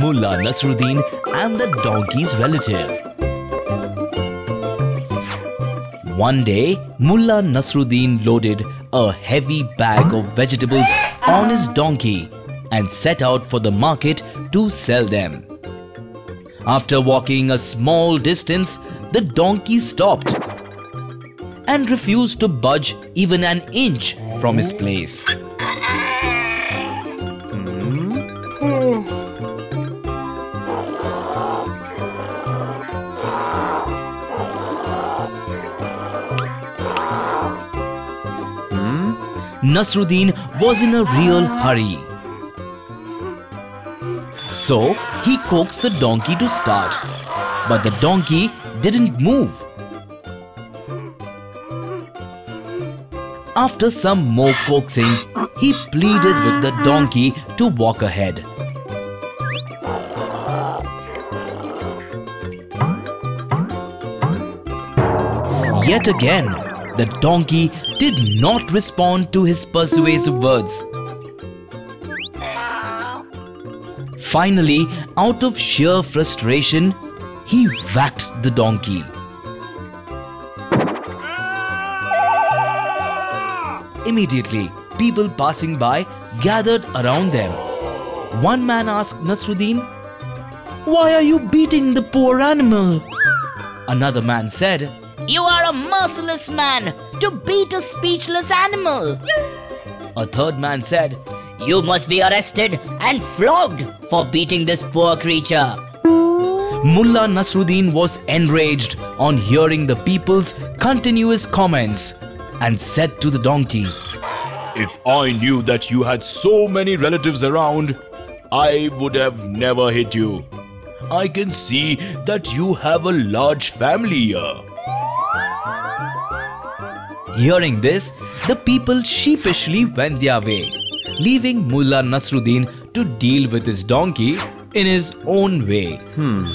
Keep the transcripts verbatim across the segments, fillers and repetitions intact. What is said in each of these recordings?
Mullah Nasruddin and the donkey's relative. One day, Mullah Nasruddin loaded a heavy bag of vegetables on his donkey and set out for the market to sell them. After walking a small distance, the donkey stopped and refused to budge even an inch from his place. Nasruddin was in a real hurry. So he coaxed the donkey to start, but the donkey didn't move. After some more coaxing, he pleaded with the donkey to walk ahead. Yet again, the donkey did not respond to his persuasive words. Finally, out of sheer frustration, he whacked the donkey. Immediately, people passing by gathered around them. One man asked Nasruddin, "Why are you beating the poor animal?" Another man said, "You are a merciless man to beat a speechless animal." A third man said, "You must be arrested and flogged for beating this poor creature." Mullah Nasruddin was enraged on hearing the people's continuous comments and said to the donkey, "If I knew that you had so many relatives around, I would have never hit you. I can see that you have a large family here." Hearing this, the people sheepishly went their way, leaving Mullah Nasruddin to deal with his donkey in his own way. Hmm.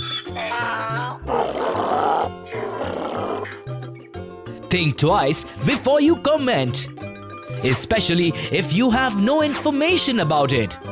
Think twice before you comment, especially if you have no information about it.